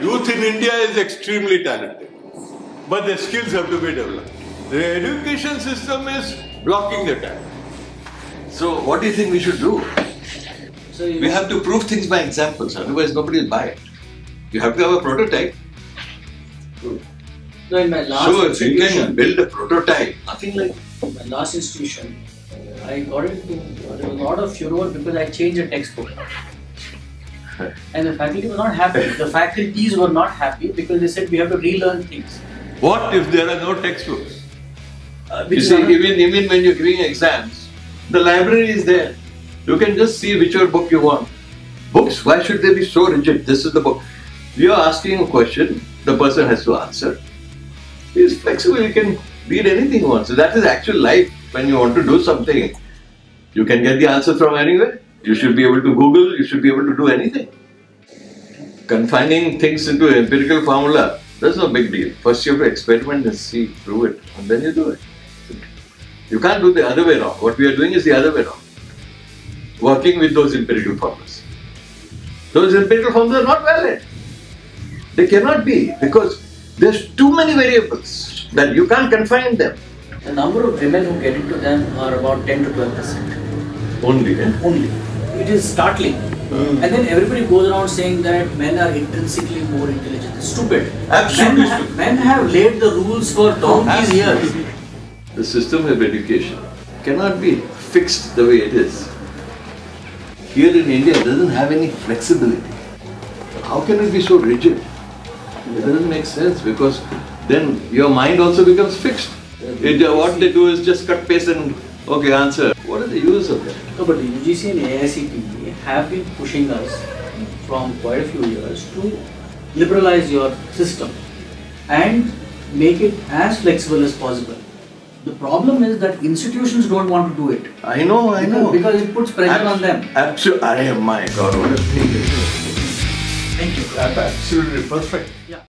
Youth in India is extremely talented, but their skills have to be developed. The education system is blocking the talent. So what do you think we should do? So we have to prove things by examples, otherwise nobody will buy it. You have to have a prototype. Good. So in my last institution, if you can build a prototype, nothing like my last institution, I got into a lot of furor because I changed the textbook. And the faculty were not happy. The faculties were not happy because they said we have to relearn things. What if there are no textbooks? You see, even when you're giving exams, the library is there. You can just see whichever book you want. Books, why should they be so rigid? This is the book. You're asking a question, the person has to answer. He's flexible, you can read anything you want. So that is actual life. When you want to do something, you can get the answer from anywhere. You should be able to Google, you should be able to do anything. Confining things into empirical formula, that's no big deal. First you have to experiment and see, prove it, and then you do it. You can't do the other way around. What we are doing is the other way around. Working with those empirical formulas. Those empirical formulas are not valid. They cannot be, because there's too many variables that you can't confine them. The number of women who get into them are about 10 to 12%. Only, eh? Only. It is startling. And then everybody goes around saying that men are intrinsically more intelligent. It's stupid. Absolutely. Men have laid the rules for donkey's years. The system of education cannot be fixed the way it is. Here in India, it doesn't have any flexibility. How can it be so rigid? It doesn't make sense, because then your mind also becomes fixed. What they do is just cut, paste and okay, answer. What is the use of that? No, but UGC and AICTE have been pushing us from quite a few years to liberalize your system and make it as flexible as possible. The problem is that institutions don't want to do it. I know. Because it puts pressure on them. Absolutely. My God, what a thing. Thank you. Absolutely perfect. Yeah.